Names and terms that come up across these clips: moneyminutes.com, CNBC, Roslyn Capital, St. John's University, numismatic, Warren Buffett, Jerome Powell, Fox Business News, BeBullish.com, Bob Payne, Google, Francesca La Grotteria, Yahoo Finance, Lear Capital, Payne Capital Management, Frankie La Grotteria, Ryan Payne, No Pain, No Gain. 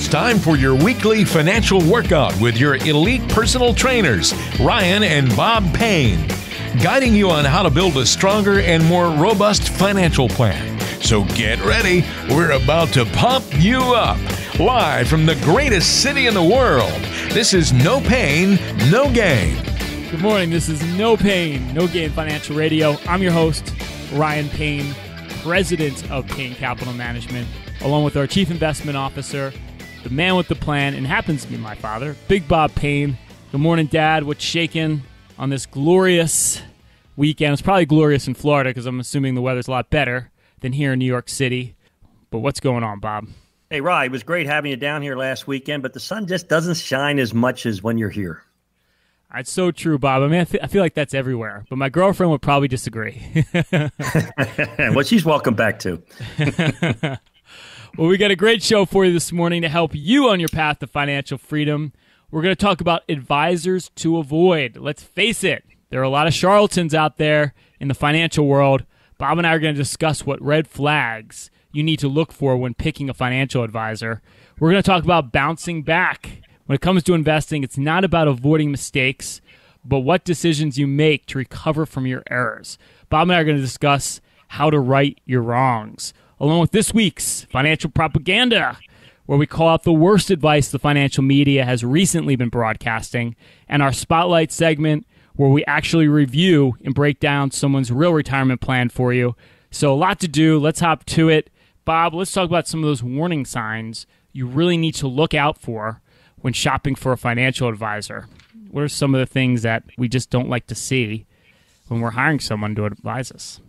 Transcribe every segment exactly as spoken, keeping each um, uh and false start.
It's time for your weekly financial workout with your elite personal trainers, Ryan and Bob Payne, guiding you on how to build a stronger and more robust financial plan. So get ready, we're about to pump you up. Live from the greatest city in the world, this is No Pain, No Gain. Good morning, this is No Pain, No Gain Financial Radio. I'm your host, Ryan Payne, president of Payne Capital Management, along with our chief investment officer, the man with the plan, and happens to be my father, Big Bob Payne. Good morning, Dad. What's shaking on this glorious weekend? It's probably glorious in Florida because I'm assuming the weather's a lot better than here in New York City. But what's going on, Bob? Hey, Rye, it was great having you down here last weekend, but the sun just doesn't shine as much as when you're here. It's so true, Bob. I mean, I, th- I feel like that's everywhere, but my girlfriend would probably disagree. Well, she's welcome back, too. Well, we got a great show for you this morning to help you on your path to financial freedom. We're going to talk about advisors to avoid. Let's face it, there are a lot of charlatans out there in the financial world. Bob and I are going to discuss what red flags you need to look for when picking a financial advisor. We're going to talk about bouncing back. When it comes to investing, it's not about avoiding mistakes, but what decisions you make to recover from your errors. Bob and I are going to discuss how to right your wrongs, along with this week's financial propaganda, where we call out the worst advice the financial media has recently been broadcasting, and our Spotlight segment, where we actually review and break down someone's real retirement plan for you. So a lot to do. Let's hop to it. Bob, let's talk about some of those warning signs you really need to look out for when shopping for a financial advisor. What are some of the things that we just don't like to see when we're hiring someone to advise us?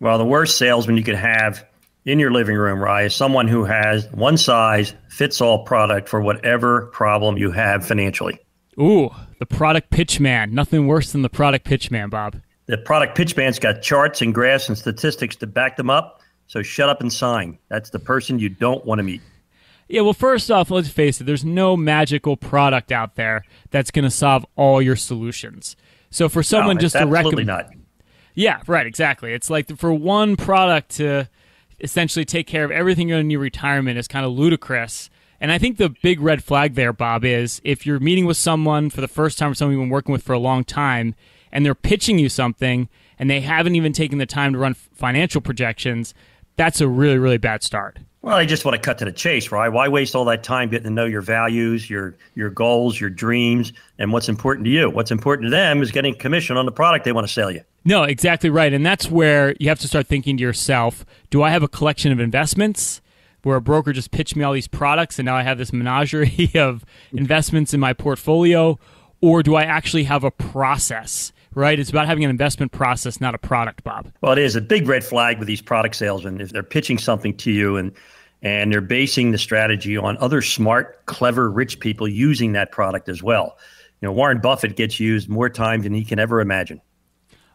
Well, the worst salesman you could have in your living room, Rye, is someone who has one size fits all product for whatever problem you have financially. Ooh, the product pitch man. Nothing worse than the product pitch man, Bob. The product pitch man's got charts and graphs and statistics to back them up. So shut up and sign. That's the person you don't want to meet. Yeah, well, first off, let's face it, there's no magical product out there that's going to solve all your solutions. So for someone no, just to recommend... Absolutely not. Yeah, right, exactly. It's like for one product to essentially take care of everything you're going to need in your retirement is kind of ludicrous. And I think the big red flag there, Bob, is if you're meeting with someone for the first time or someone you've been working with for a long time, and they're pitching you something, and they haven't even taken the time to run financial projections, that's a really, really bad start. Well, I just want to cut to the chase, right? Why waste all that time getting to know your values, your your goals, your dreams, and what's important to you? What's important to them is getting commission on the product they want to sell you. No, exactly right. And that's where you have to start thinking to yourself, do I have a collection of investments where a broker just pitched me all these products and now I have this menagerie of investments in my portfolio? Or do I actually have a process? Right, it's about having an investment process, not a product, Bob. Well, it is a big red flag with these product salesmen if they're pitching something to you and and they're basing the strategy on other smart, clever, rich people using that product as well. You know, Warren Buffett gets used more times than he can ever imagine.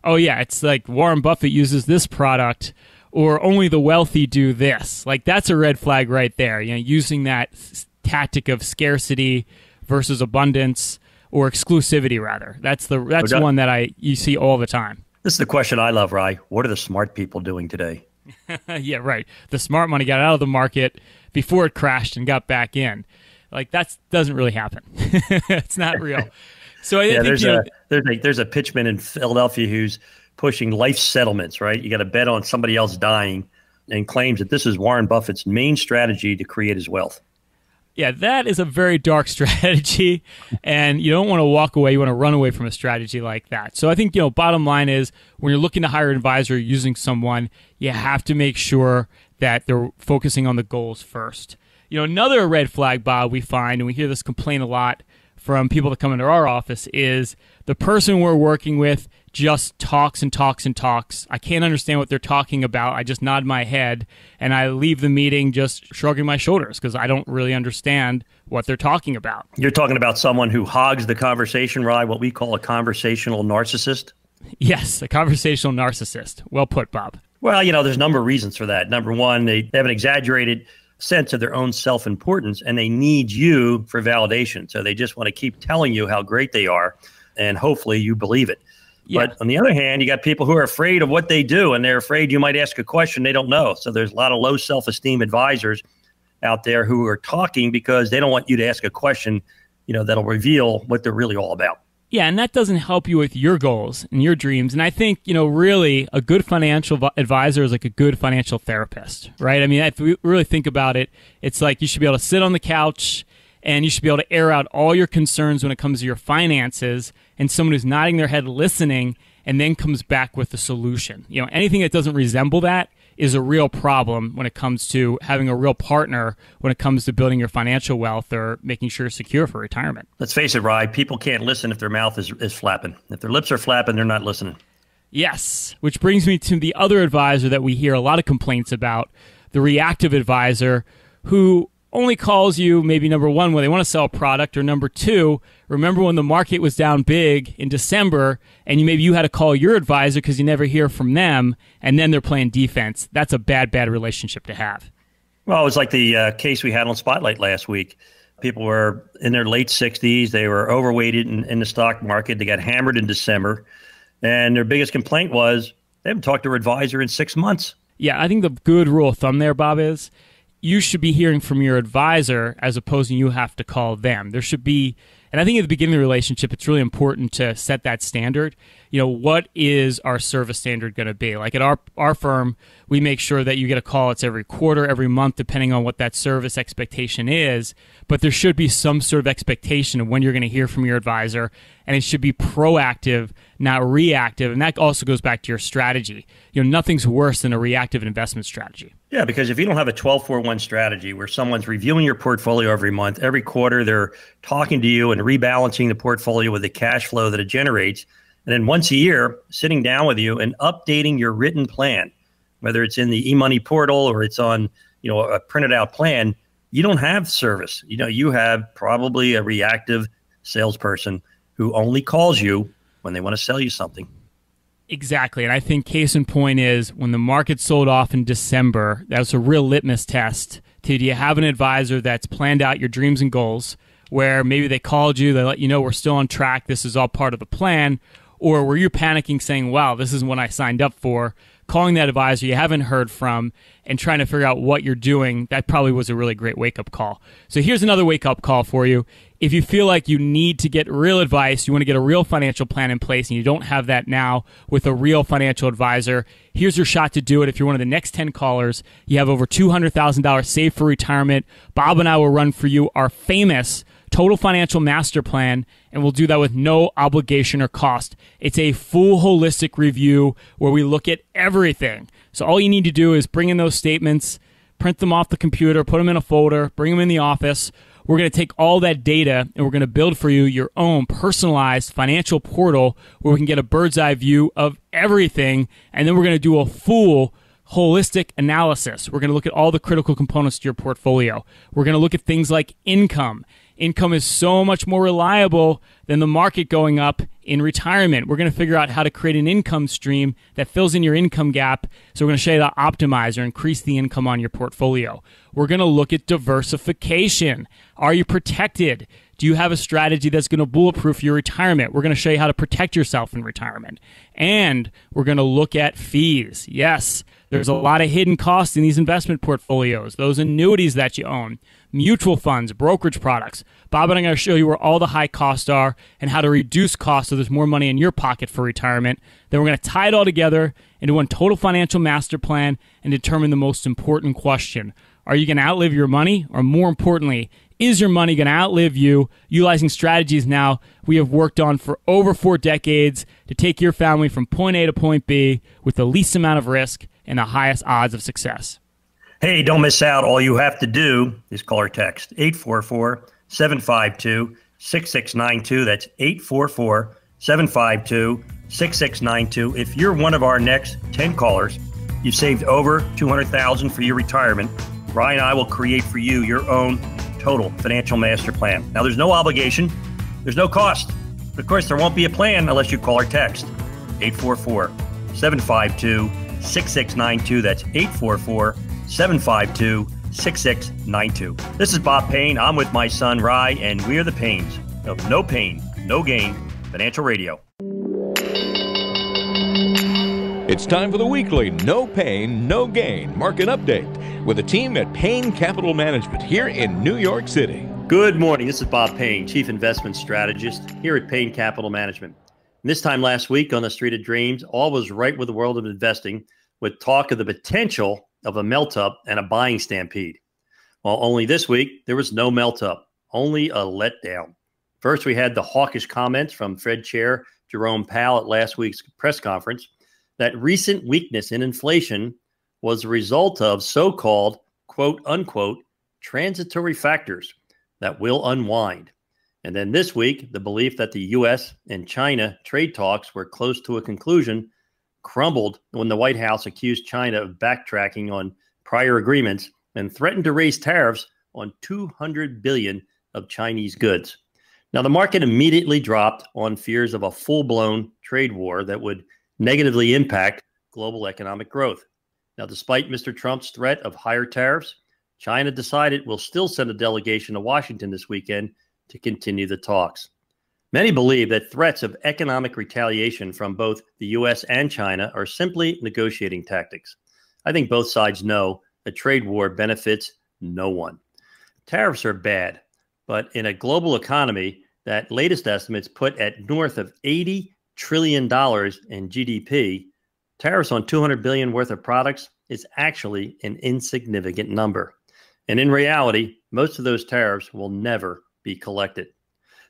Oh yeah, it's like Warren Buffett uses this product, or only the wealthy do this. Like that's a red flag right there. You know, using that s- tactic of scarcity versus abundance. Or exclusivity, rather. That's the that's oh, one that I you see all the time. This is the question I love, Rye. What are the smart people doing today? Yeah, right. The smart money got out of the market before it crashed and got back in. Like, that doesn't really happen. It's not real. So I yeah, think there's, you know, a, there's, a, there's a pitchman in Philadelphia who's pushing life settlements, right? You got to bet on somebody else dying and claims that this is Warren Buffett's main strategy to create his wealth. Yeah, that is a very dark strategy, and you don't want to walk away. You want to run away from a strategy like that. So I think, you know, bottom line is when you're looking to hire an advisor using someone, you have to make sure that they're focusing on the goals first. You know, another red flag, Bob, we find, and we hear this complaint a lot from people that come into our office, is the person we're working with just talks and talks and talks. I can't understand what they're talking about. I just nod my head and I leave the meeting just shrugging my shoulders because I don't really understand what they're talking about. You're talking about someone who hogs the conversation, Rye, what we call a conversational narcissist? Yes, a conversational narcissist. Well put, Bob. Well, you know, there's a number of reasons for that. Number one, they have an exaggerated sense of their own self-importance and they need you for validation. So they just want to keep telling you how great they are and hopefully you believe it. Yeah. But on the other hand, you got people who are afraid of what they do and they're afraid you might ask a question they don't know. So there's a lot of low self-esteem advisors out there who are talking because they don't want you to ask a question, you know, that'll reveal what they're really all about. Yeah, and that doesn't help you with your goals and your dreams. And I think, you know, really a good financial advisor is like a good financial therapist, right? I mean, if we really think about it, it's like you should be able to sit on the couch and you should be able to air out all your concerns when it comes to your finances, and someone who's nodding their head listening and then comes back with a solution. You know, anything that doesn't resemble that is a real problem when it comes to having a real partner when it comes to building your financial wealth or making sure you're secure for retirement. Let's face it, Rye, people can't listen if their mouth is, is flapping. If their lips are flapping, they're not listening. Yes, which brings me to the other advisor that we hear a lot of complaints about, the reactive advisor, who only calls you maybe number one when they want to sell a product, or number two, remember when the market was down big in December and you maybe you had to call your advisor because you never hear from them, and then they're playing defense. That's a bad, bad relationship to have. Well, it was like the uh, case we had on Spotlight last week. People were in their late sixties. They were overweighted in, in the stock market. They got hammered in December, and their biggest complaint was they haven't talked to their advisor in six months. Yeah, I think the good rule of thumb there, Bob, is you should be hearing from your advisor as opposed to you have to call them. There should be, and I think at the beginning of the relationship, it's really important to set that standard. You know, what is our service standard going to be? Like at our our firm, we make sure that you get a call. It's every quarter, every month, depending on what that service expectation is. But there should be some sort of expectation of when you're going to hear from your advisor, and it should be proactive, not reactive. And that also goes back to your strategy. You know, nothing's worse than a reactive investment strategy. Yeah, because if you don't have a twelve four one strategy where someone's reviewing your portfolio every month, every quarter, they're talking to you and rebalancing the portfolio with the cash flow that it generates, and then once a year, sitting down with you and updating your written plan, whether it's in the e-money portal or it's on, you know, a printed out plan, you don't have service. You know, you have probably a reactive salesperson who only calls you when they want to sell you something. Exactly. And I think case in point is when the market sold off in December, that was a real litmus test. Do you have an advisor that's planned out your dreams and goals, where maybe they called you, they let you know we're still on track, this is all part of the plan? Or were you panicking saying, wow, this isn't what I signed up for, calling that advisor you haven't heard from and trying to figure out what you're doing? That probably was a really great wake-up call. So here's another wake-up call for you. If you feel like you need to get real advice, you want to get a real financial plan in place, and you don't have that now with a real financial advisor, here's your shot to do it. If you're one of the next ten callers, you have over two hundred thousand dollars saved for retirement. Bob and I will run for you our famous Total Financial Master Plan, and we'll do that with no obligation or cost. It's a full holistic review where we look at everything. So all you need to do is bring in those statements, print them off the computer, put them in a folder, bring them in the office. We're going to take all that data and we're going to build for you your own personalized financial portal where we can get a bird's eye view of everything, and then we're going to do a full holistic analysis. We're going to look at all the critical components to your portfolio. We're going to look at things like income. Income is so much more reliable than the market going up in retirement. We're going to figure out how to create an income stream that fills in your income gap. So we're going to show you how to optimize or increase the income on your portfolio. We're going to look at diversification. Are you protected? Do you have a strategy that's going to bulletproof your retirement? We're going to show you how to protect yourself in retirement. And we're going to look at fees. Yes, there's a lot of hidden costs in these investment portfolios, those annuities that you own, mutual funds, brokerage products. Bob and I are going to show you where all the high costs are and how to reduce costs so there's more money in your pocket for retirement. Then we're going to tie it all together into one total financial master plan and determine the most important question. Are you going to outlive your money? Or more importantly, is your money going to outlive you, utilizing strategies now we have worked on for over four decades to take your family from point A to point B with the least amount of risk and the highest odds of success? Hey, don't miss out. All you have to do is call or text eight four four, seven five two, six six nine two. That's eight four four, seven five two, six six nine two. If you're one of our next ten callers, you've saved over two hundred thousand dollars for your retirement, Ryan and I will create for you your own total financial master plan. Now, there's no obligation. There's no cost. But of course, there won't be a plan unless you call or text eight four four, seven five two, six six nine two. That's eight four four, seven five two, six six nine two. This is Bob Payne. I'm with my son, Rye, and we are the Paynes of No Pain, No Gain Financial Radio. It's time for the weekly No Pain, No Gain market update with the team at Payne Capital Management here in New York City. Good morning. This is Bob Payne, Chief Investment Strategist here at Payne Capital Management. And this time last week on the Street of Dreams, all was right with the world of investing with talk of the potential of a melt-up and a buying stampede. Well, only this week, there was no melt-up, only a letdown. First, we had the hawkish comments from Fed Chair Jerome Powell at last week's press conference that recent weakness in inflation was a result of so-called, quote, unquote, transitory factors that will unwind. And then this week, the belief that the U S and China trade talks were close to a conclusion crumbled when the White House accused China of backtracking on prior agreements and threatened to raise tariffs on two hundred billion dollars of Chinese goods. Now, the market immediately dropped on fears of a full-blown trade war that would negatively impact global economic growth. Now, despite Mister Trump's threat of higher tariffs, China decided it will still send a delegation to Washington this weekend to continue the talks. Many believe that threats of economic retaliation from both the U S and China are simply negotiating tactics. I think both sides know a trade war benefits no one. Tariffs are bad, but in a global economy that latest estimates put at north of eighty trillion dollars in G D P, tariffs on two hundred billion dollars worth of products is actually an insignificant number. And in reality, most of those tariffs will never be collected.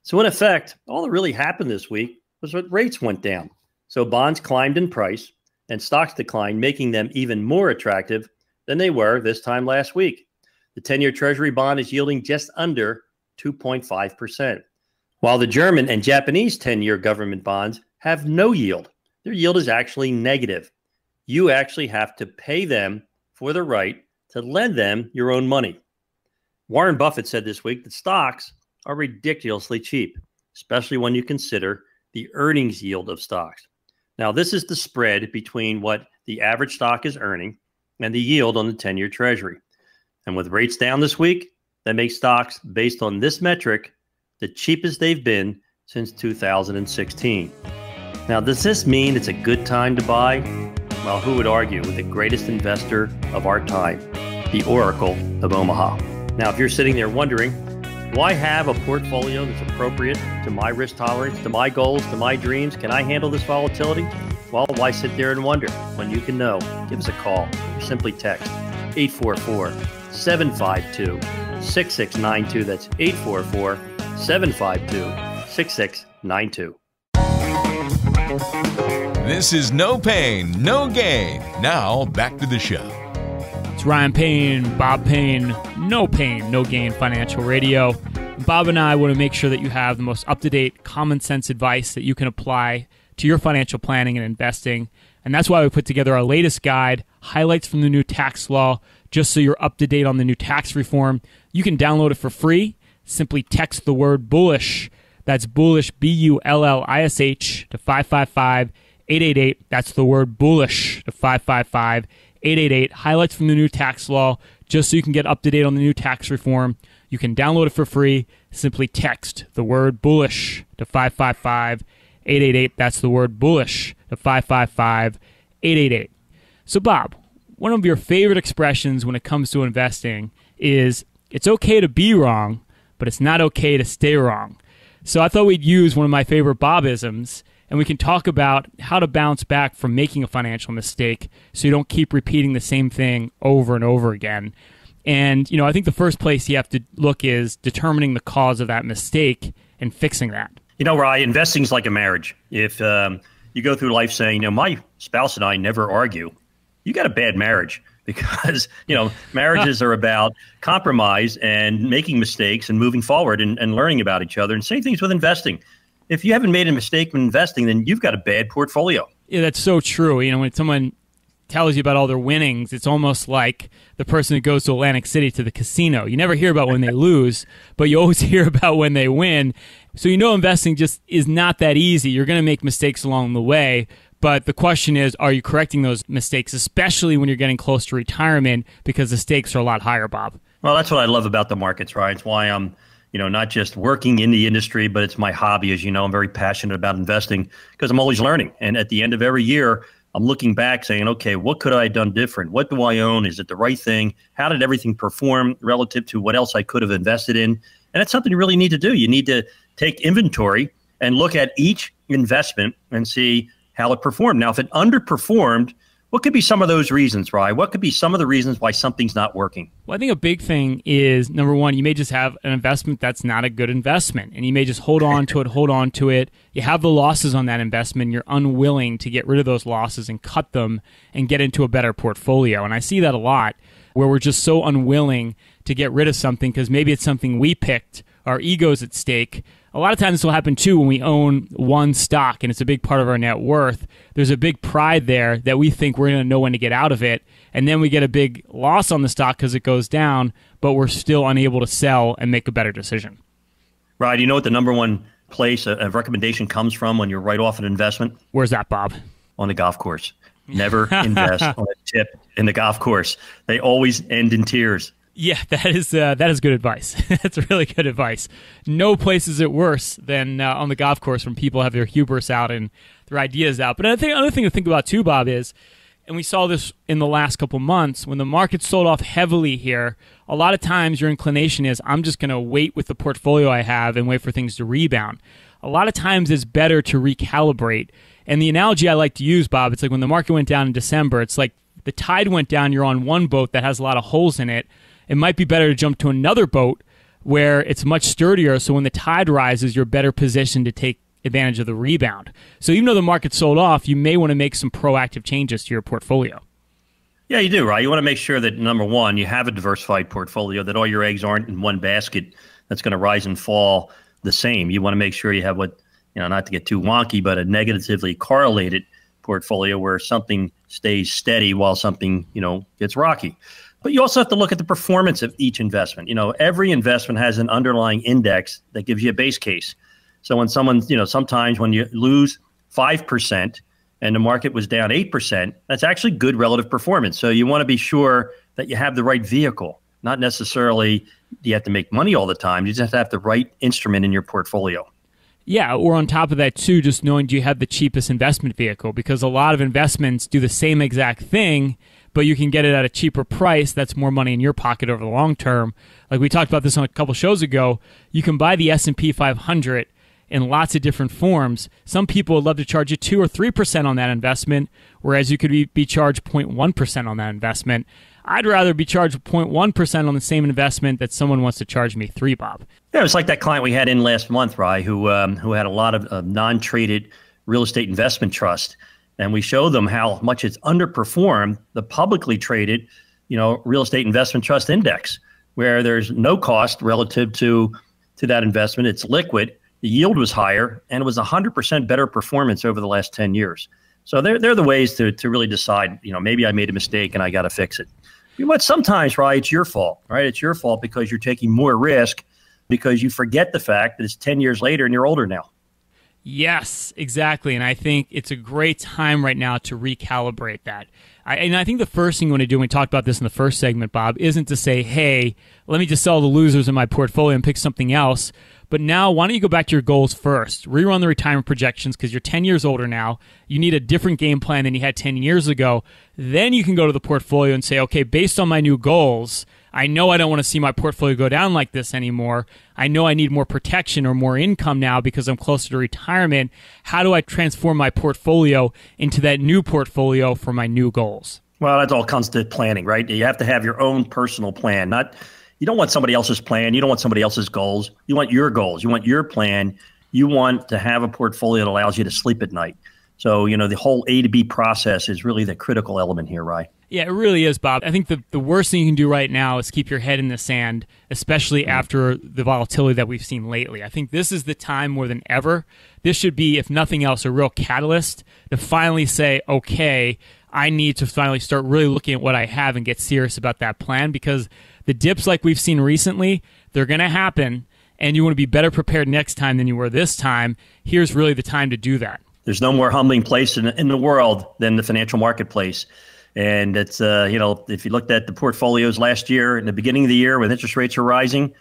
So in effect, all that really happened this week was that rates went down. So bonds climbed in price and stocks declined, making them even more attractive than they were this time last week. The ten-year Treasury bond is yielding just under two point five percent, while the German and Japanese ten-year government bonds have no yield. Their yield is actually negative. You actually have to pay them for the right to lend them your own money. Warren Buffett said this week that stocks are ridiculously cheap, especially when you consider the earnings yield of stocks. Now, this is the spread between what the average stock is earning and the yield on the ten-year Treasury. And with rates down this week, that makes stocks based on this metric the cheapest they've been since two thousand sixteen. Now, does this mean it's a good time to buy? Well, who would argue with the greatest investor of our time, the Oracle of Omaha? Now, if you're sitting there wondering, do I have a portfolio that's appropriate to my risk tolerance, to my goals, to my dreams? Can I handle this volatility? Well, why sit there and wonder when you can know? Give us a call or simply text eight four four, seven five two, six six nine two. That's eight four four, seven five two, six six nine two. This is No Pain, No Gain. Now, back to the show. It's Ryan Payne, Bob Payne, No Pain, No Gain Financial Radio. Bob and I want to make sure that you have the most up-to-date, common-sense advice that you can apply to your financial planning and investing. And that's why we put together our latest guide, highlights from the new tax law, just so you're up to date on the new tax reform. You can download it for free. Simply text the word bullish. That's bullish, B U L L I S H, to five five five, eight eight eight. That's the word bullish to five five five, eight eight eight. Highlights from the new tax law, just so you can get up to date on the new tax reform. You can download it for free. Simply text the word bullish to five five five, eight eight eight. That's the word bullish to five five five, eight eight eight. So, Bob, one of your favorite expressions when it comes to investing is, it's okay to be wrong, but it's not okay to stay wrong. So I thought we'd use one of my favorite Bobisms, and we can talk about how to bounce back from making a financial mistake so you don't keep repeating the same thing over and over again. And, you know, I think the first place you have to look is determining the cause of that mistake and fixing that. You know, Ryan, investing is like a marriage. If um, you go through life saying, you know, my spouse and I never argue, you got a bad marriage, because, you know, marriages are about compromise and making mistakes and moving forward and, and learning about each other. And same things with investing. If you haven't made a mistake when investing, then you've got a bad portfolio. Yeah, that's so true. You know, when someone tells you about all their winnings, it's almost like the person who goes to Atlantic City to the casino. You never hear about when they lose, but you always hear about when they win. So you know investing just is not that easy. You're going to make mistakes along the way, but the question is, are you correcting those mistakes, especially when you're getting close to retirement, because the stakes are a lot higher, Bob? Well, that's what I love about the markets, right? It's why I'm, you know, not just working in the industry, but it's my hobby. As you know, I'm very passionate about investing because I'm always learning. And at the end of every year, I'm looking back saying, okay, what could I have done different? What do I own? Is it the right thing? How did everything perform relative to what else I could have invested in? And that's something you really need to do. You need to take inventory and look at each investment and see how it performed. Now, if it underperformed, what could be some of those reasons, Ryan? What could be some of the reasons why something's not working? Well, I think a big thing is, number one, you may just have an investment that's not a good investment, and you may just hold on to it, hold on to it. You have the losses on that investment. You're unwilling to get rid of those losses and cut them and get into a better portfolio. And I see that a lot, where we're just so unwilling to get rid of something because maybe it's something we picked, our ego's at stake. A lot of times this will happen too when we own one stock and it's a big part of our net worth. There's a big pride there that we think we're going to know when to get out of it. And then we get a big loss on the stock because it goes down, but we're still unable to sell and make a better decision. Right. You know what the number one place a, a recommendation comes from when you write off an investment? Where's that, Bob? On the golf course. Never invest on a chip in the golf course. They always end in tears. Yeah, that is uh, that is good advice. That's really good advice. No place is it worse than uh, on the golf course when people have their hubris out and their ideas out. But I think another thing to think about too, Bob, is, and we saw this in the last couple months, when the market sold off heavily here, a lot of times your inclination is, I'm just going to wait with the portfolio I have and wait for things to rebound. A lot of times it's better to recalibrate. And the analogy I like to use, Bob, it's like when the market went down in December, it's like the tide went down, you're on one boat that has a lot of holes in it. It might be better to jump to another boat where it's much sturdier, so when the tide rises, you're better positioned to take advantage of the rebound. So even though the market sold off, you may want to make some proactive changes to your portfolio. Yeah, you do, right? You want to make sure that, number one, you have a diversified portfolio, that all your eggs aren't in one basket that's going to rise and fall the same. You want to make sure you have what, you know, not to get too wonky, but a negatively correlated portfolio where something stays steady while something, you know, gets rocky. But you also have to look at the performance of each investment. You know, every investment has an underlying index that gives you a base case. So when someone, you know, sometimes when you lose five percent and the market was down eight percent, that's actually good relative performance. So you want to be sure that you have the right vehicle. Not necessarily you have to make money all the time. You just have to have the right instrument in your portfolio. Yeah, or on top of that too, just knowing, do you have the cheapest investment vehicle? Because a lot of investments do the same exact thing, but you can get it at a cheaper price. That's more money in your pocket over the long term. Like we talked about this on a couple shows ago, you can buy the S and P five hundred in lots of different forms. Some people would love to charge you two or three percent on that investment, whereas you could be charged zero point one percent on that investment. I'd rather be charged zero point one percent on the same investment that someone wants to charge me three, Bob. Yeah, it's like that client we had in last month, Rye, who, um, who had a lot of uh, non-traded real estate investment trust. And we show them how much it's underperformed the publicly traded, you know, real estate investment trust index, where there's no cost relative to, to that investment. It's liquid. The yield was higher, and it was one hundred percent better performance over the last ten years. So they're, they're the ways to, to really decide, you know, maybe I made a mistake and I got to fix it. But sometimes, right, it's your fault, right? It's your fault because you're taking more risk because you forget the fact that it's ten years later and you're older now. Yes, exactly. And I think it's a great time right now to recalibrate that. I, and I think the first thing you want to do, and we talked about this in the first segment, Bob, isn't to say, hey, let me just sell the losers in my portfolio and pick something else. But now, why don't you go back to your goals first? Rerun the retirement projections because you're ten years older now. You need a different game plan than you had ten years ago. Then you can go to the portfolio and say, okay, based on my new goals, I know I don't want to see my portfolio go down like this anymore. I know I need more protection or more income now because I'm closer to retirement. How do I transform my portfolio into that new portfolio for my new goals? Well, that's all comes to planning, right? You have to have your own personal plan. Not, you don't want somebody else's plan. You don't want somebody else's goals. You want your goals. You want your plan. You want to have a portfolio that allows you to sleep at night. So, you know, the whole A to B process is really the critical element here, right? Yeah, it really is, Bob. I think the, the worst thing you can do right now is keep your head in the sand, especially after the volatility that we've seen lately. I think this is the time more than ever. This should be, if nothing else, a real catalyst to finally say, okay, I need to finally start really looking at what I have and get serious about that plan, because the dips like we've seen recently, they're going to happen, and you want to be better prepared next time than you were this time. Here's really the time to do that. There's no more humbling place in, in the world than the financial marketplace. And it's, uh, you know, if you looked at the portfolios last year, in the beginning of the year when interest rates are rising,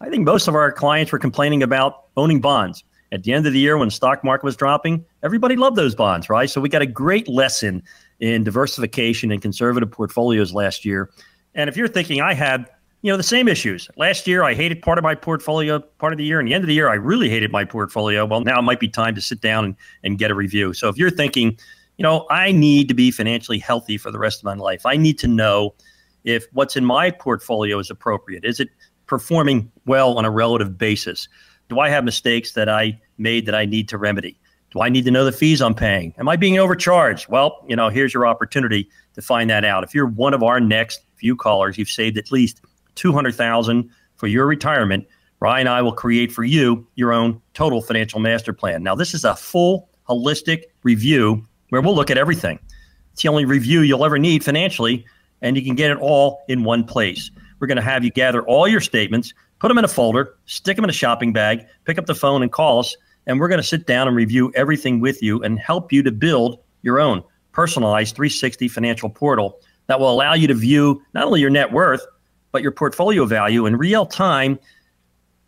I think most of our clients were complaining about owning bonds. At the end of the year when the stock market was dropping, everybody loved those bonds, right? So we got a great lesson in diversification and conservative portfolios last year. And if you're thinking, I had, you know, the same issues. Last year, I hated part of my portfolio, part of the year, and the end of the year, I really hated my portfolio. Well, now it might be time to sit down and, and get a review. So if you're thinking, you know, I need to be financially healthy for the rest of my life, I need to know if what's in my portfolio is appropriate. Is it performing well on a relative basis? Do I have mistakes that I made that I need to remedy? Do I need to know the fees I'm paying? Am I being overcharged? Well, you know, here's your opportunity to find that out. If you're one of our next few callers, you've saved at least two hundred thousand dollars for your retirement, Ryan and I will create for you your own total financial master plan. Now, this is a full, holistic review where we'll look at everything. It's the only review you'll ever need financially, and you can get it all in one place. We're going to have you gather all your statements, put them in a folder, stick them in a shopping bag, pick up the phone and call us, and we're going to sit down and review everything with you and help you to build your own personalized three sixty financial portal that will allow you to view not only your net worth, but your portfolio value in real time,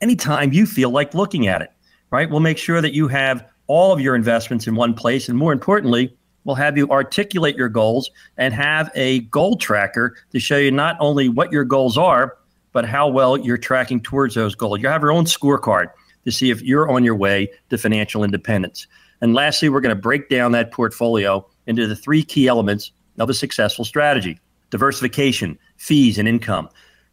anytime you feel like looking at it, right? We'll make sure that you have all of your investments in one place, and more importantly, we'll have you articulate your goals and have a goal tracker to show you not only what your goals are, but how well you're tracking towards those goals. You have your own scorecard to see if you're on your way to financial independence. And lastly, we're going to break down that portfolio into the three key elements of a successful strategy: diversification, fees, and income.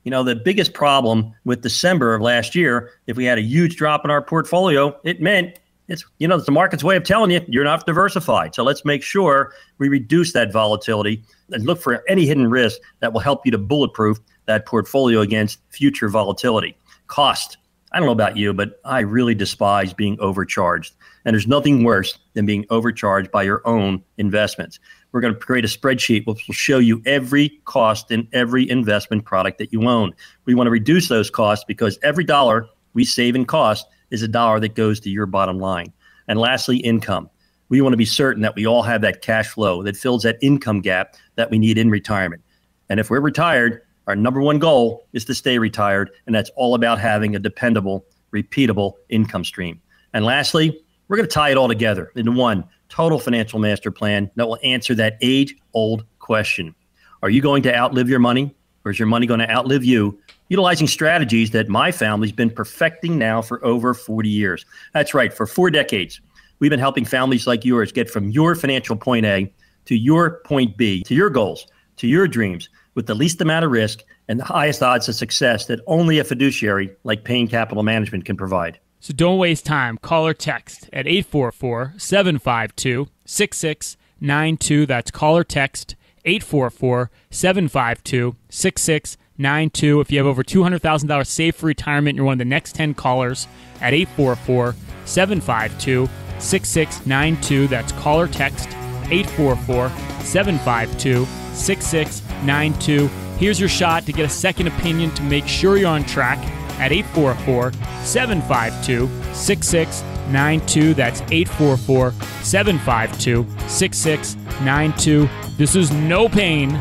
You know, the biggest problem with December of last year, if we had a huge drop in our portfolio, it meant it's, you know, it's the market's way of telling you you're not diversified. So let's make sure we reduce that volatility and look for any hidden risk that will help you to bulletproof that portfolio against future volatility. Cost. I don't know about you, but I really despise being overcharged. And there's nothing worse than being overcharged by your own investments. We're going to create a spreadsheet which will show you every cost in every investment product that you own. We want to reduce those costs because every dollar we save in cost is a dollar that goes to your bottom line. And lastly, income. We want to be certain that we all have that cash flow that fills that income gap that we need in retirement. And if we're retired, our number one goal is to stay retired, and that's all about having a dependable, repeatable income stream. And lastly, we're going to tie it all together into one total financial master plan that will answer that age-old question. Are you going to outlive your money, or is your money going to outlive you, utilizing strategies that my family's been perfecting now for over forty years? That's right, for four decades, we've been helping families like yours get from your financial point A to your point B, to your goals, to your dreams, with the least amount of risk and the highest odds of success that only a fiduciary like Payne Capital Management can provide. So don't waste time. Call or text at eight four four, seven five two, six six nine two. That's call or text eight four four, seven five two, six six nine two. If you have over two hundred thousand dollars saved for retirement, you're one of the next ten callers at eight four four, seven five two, six six nine two. That's call or text eight four four, seven five two, six six nine two. Here's your shot to get a second opinion to make sure you're on track at eight four four, seven five two, six six nine two. That's eight four four, seven five two, six six nine two. This is No Pain,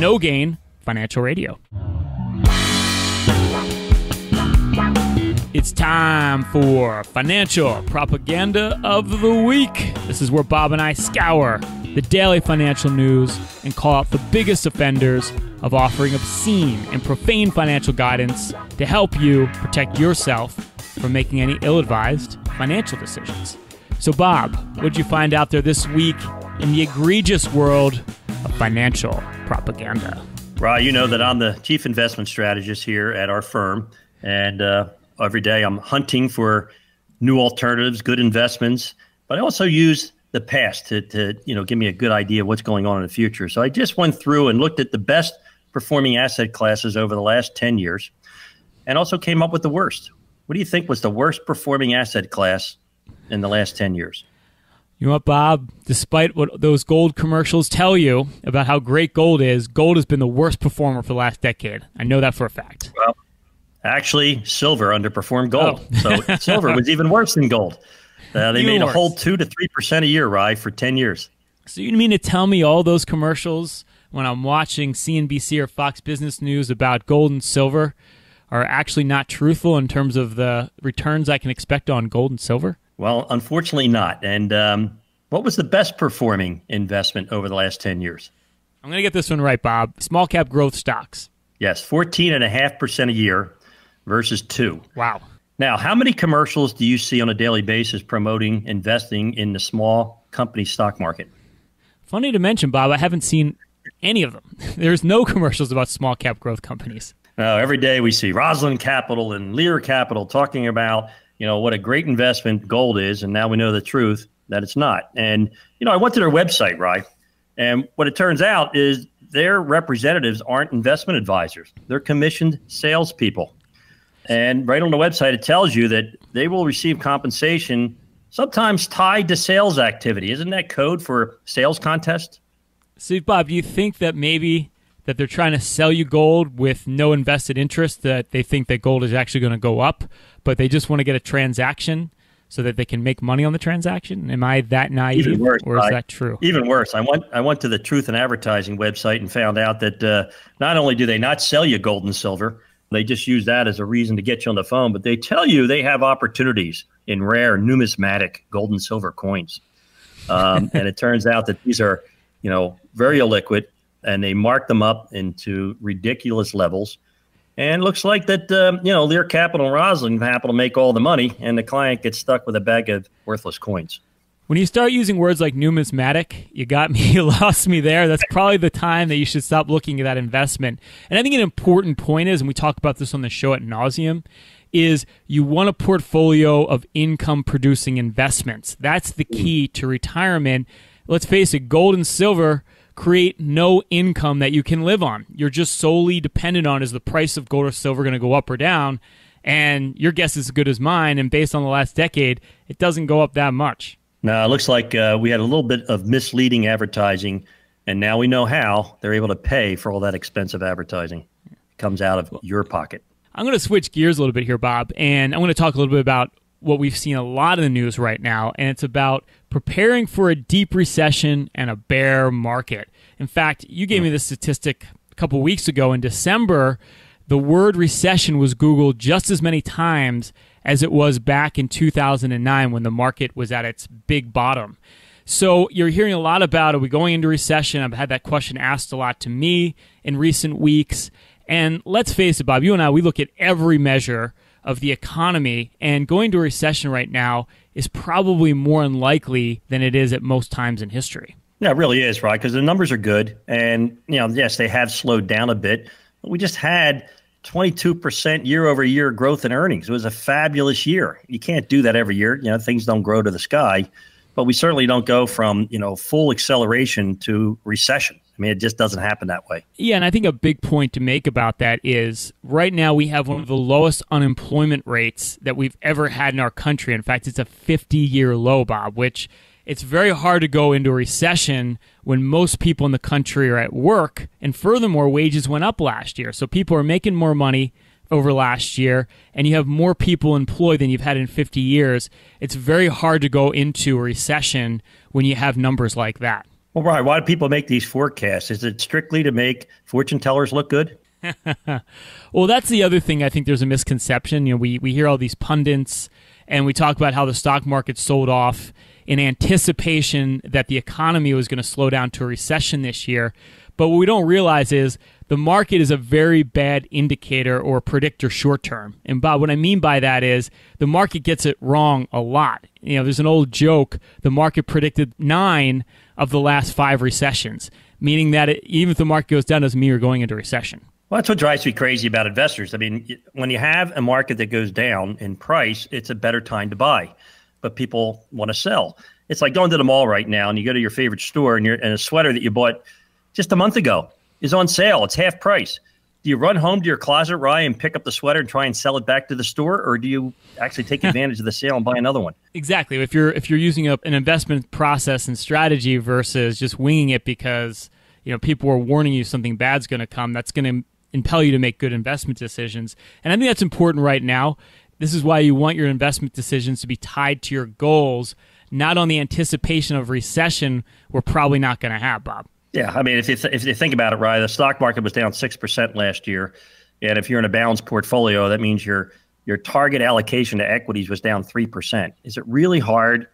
No Gain Financial Radio. It's time for Financial Propaganda of the Week. This is where Bob and I scour the daily financial news and call out the biggest offenders of offering obscene and profane financial guidance to help you protect yourself from making any ill-advised financial decisions. So Bob, what did you find out there this week in the egregious world of financial propaganda? Well, you know that I'm the chief investment strategist here at our firm, and uh, every day I'm hunting for new alternatives, good investments, but I also use the past to, to you know, give me a good idea of what's going on in the future. So I just went through and looked at the best performing asset classes over the last ten years and also came up with the worst. What do you think was the worst performing asset class in the last ten years? You know what, Bob? Despite what those gold commercials tell you about how great gold is, gold has been the worst performer for the last decade. I know that for a fact. Well, actually, silver underperformed gold. Oh. So silver was even worse than gold. Uh, they made a whole two to three percent a year, Rye, for ten years. So you mean to tell me all those commercials when I'm watching C N B C or Fox Business News about gold and silver are actually not truthful in terms of the returns I can expect on gold and silver? Well, unfortunately not. And um, what was the best performing investment over the last ten years? I'm going to get this one right, Bob. Small cap growth stocks. Yes, fourteen point five percent a year versus two. Wow. Now, how many commercials do you see on a daily basis promoting investing in the small company stock market? Funny to mention, Bob, I haven't seen any of them. There's no commercials about small cap growth companies. No, every day we see Roslyn Capital and Lear Capital talking about, you know, what a great investment gold is. And now we know the truth that it's not. And, you know, I went to their website, right? And what it turns out is their representatives aren't investment advisors. They're commissioned salespeople. And right on the website, it tells you that they will receive compensation sometimes tied to sales activity. Isn't that code for sales contest? So, Bob, do you think that maybe that they're trying to sell you gold with no invested interest, that they think that gold is actually going to go up, but they just want to get a transaction so that they can make money on the transaction? Am I that naive, even worse, or is I, that true? Even worse. I went, I went to the Truth in Advertising website and found out that uh, not only do they not sell you gold and silver, they just use that as a reason to get you on the phone, but they tell you they have opportunities in rare numismatic gold and silver coins. Um, and it turns out that these are, you know, very illiquid, and they mark them up into ridiculous levels. And it looks like that, um, you know, Lear Capital and Roslyn Capital make all the money, and the client gets stuck with a bag of worthless coins. When you start using words like numismatic, you got me, you lost me there. That's probably the time that you should stop looking at that investment. And I think an important point is, and we talk about this on the show at nauseum, is you want a portfolio of income-producing investments. That's the key to retirement. Let's face it, gold and silver create no income that you can live on. You're just solely dependent on, is the price of gold or silver going to go up or down? And your guess is as good as mine. And based on the last decade, it doesn't go up that much. Now, it looks like uh, we had a little bit of misleading advertising, and now we know how they're able to pay for all that expensive advertising. It comes out of your pocket. I'm going to switch gears a little bit here, Bob, and I'm going to talk a little bit about what we've seen a lot in the news right now, and it's about preparing for a deep recession and a bear market. In fact, you gave me this statistic a couple weeks ago. In December, the word recession was Googled just as many times as it was back in two thousand nine when the market was at its big bottom. So you're hearing a lot about, are we going into recession? I've had that question asked a lot to me in recent weeks. And let's face it, Bob, you and I, we look at every measure of the economy, and going to a recession right now is probably more unlikely than it is at most times in history. Yeah, it really is, right? Because the numbers are good. And, you know, yes, they have slowed down a bit. But we just had twenty-two percent year over year growth in earnings. It was a fabulous year. You can't do that every year. You know, things don't grow to the sky, but we certainly don't go from, you know, full acceleration to recession. I mean, it just doesn't happen that way. Yeah, and I think a big point to make about that is right now we have one of the lowest unemployment rates that we've ever had in our country. In fact, it's a fifty-year low, Bob, which it's very hard to go into a recession when most people in the country are at work. And furthermore, wages went up last year. So people are making more money over last year, and you have more people employed than you've had in fifty years. It's very hard to go into a recession when you have numbers like that. Well, Brian, why do people make these forecasts? Is it strictly to make fortune tellers look good? Well, that's the other thing. I think there's a misconception. You know, we, we hear all these pundits, and we talk about how the stock market sold off in anticipation that the economy was going to slow down to a recession this year. But what we don't realize is the market is a very bad indicator or predictor short term. And Bob, what I mean by that is the market gets it wrong a lot. You know, there's an old joke, the market predicted nine of the last five recessions, meaning that it, even if the market goes down, doesn't mean you're going into recession. Well, that's what drives me crazy about investors. I mean, when you have a market that goes down in price, it's a better time to buy, but people want to sell. It's like going to the mall right now and you go to your favorite store and, you're, and a sweater that you bought just a month ago is on sale. It's half price. Do you run home to your closet, Ryan, and pick up the sweater and try and sell it back to the store, or do you actually take advantage of the sale and buy another one? Exactly. If you're if you're using a, an investment process and strategy versus just winging it because, you know, people are warning you something bad's going to come, that's going to impel you to make good investment decisions. And I think that's important right now. This is why you want your investment decisions to be tied to your goals, not on the anticipation of recession we're probably not going to have, Bob. Yeah, I mean, if you, th if you think about it, right, the stock market was down six percent last year. And if you're in a balanced portfolio, that means you're your target allocation to equities was down three percent. Is it really hard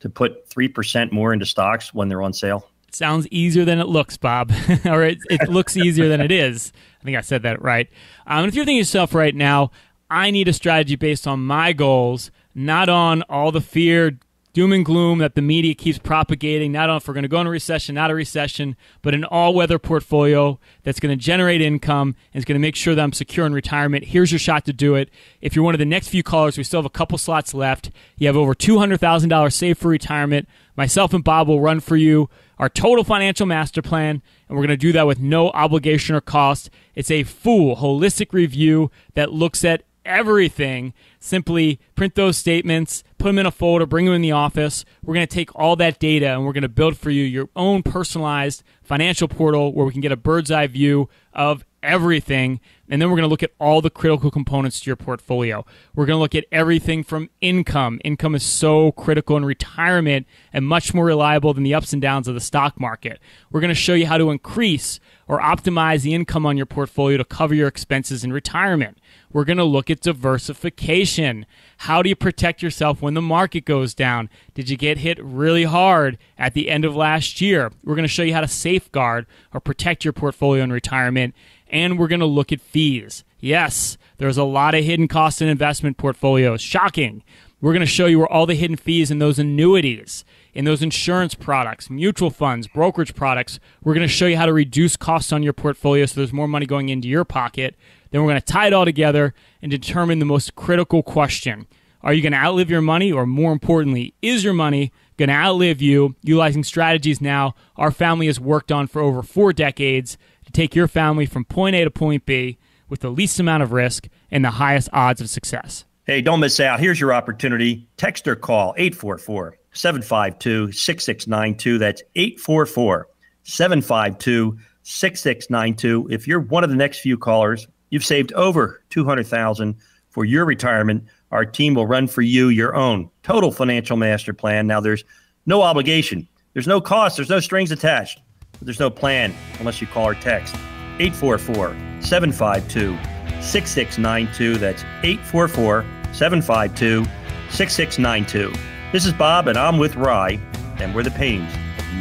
to put three percent more into stocks when they're on sale? It sounds easier than it looks, Bob, or it, it looks easier than it is. I think I said that right. Um, and if you're thinking to yourself right now, I need a strategy based on my goals, not on all the fear, doom and gloom that the media keeps propagating, not on if we're going to go into a recession, not a recession, but an all-weather portfolio that's going to generate income and is going to make sure that I'm secure in retirement. Here's your shot to do it. If you're one of the next few callers, we still have a couple slots left. You have over two hundred thousand dollars saved for retirement. Myself and Bob will run for you our total financial master plan, and we're going to do that with no obligation or cost. It's a full, holistic review that looks at everything. Simply print those statements, put them in a folder, bring them in the office. We're going to take all that data and we're going to build for you your own personalized financial portal where we can get a bird's eye view of everything. And then we're going to look at all the critical components to your portfolio. We're going to look at everything from income. Income is so critical in retirement and much more reliable than the ups and downs of the stock market. We're going to show you how to increase or optimize the income on your portfolio to cover your expenses in retirement. We're going to look at diversification. How do you protect yourself when the market goes down? Did you get hit really hard at the end of last year? We're going to show you how to safeguard or protect your portfolio in retirement. And we're going to look at fees. Yes, there's a lot of hidden costs in investment portfolios. Shocking. We're going to show you where all the hidden fees in those annuities, in those insurance products, mutual funds, brokerage products. We're going to show you how to reduce costs on your portfolio so there's more money going into your pocket. Then we're going to tie it all together and determine the most critical question. Are you going to outlive your money? Or more importantly, is your money going to outlive you? Utilizing strategies now our family has worked on for over four decades to take your family from point A to point B with the least amount of risk and the highest odds of success. Hey, don't miss out. Here's your opportunity. Text or call eight four four, seven five two, six six nine two. That's eight four four, seven five two, six six nine two. If you're one of the next few callers, you've saved over two hundred thousand dollars for your retirement. Our team will run for you your own total financial master plan. Now, there's no obligation. There's no cost. There's no strings attached. But there's no plan unless you call or text eight four four, seven five two, six six nine two. That's eight four four, seven five two, six six nine two. This is Bob, and I'm with Rye, and we're the Paynes.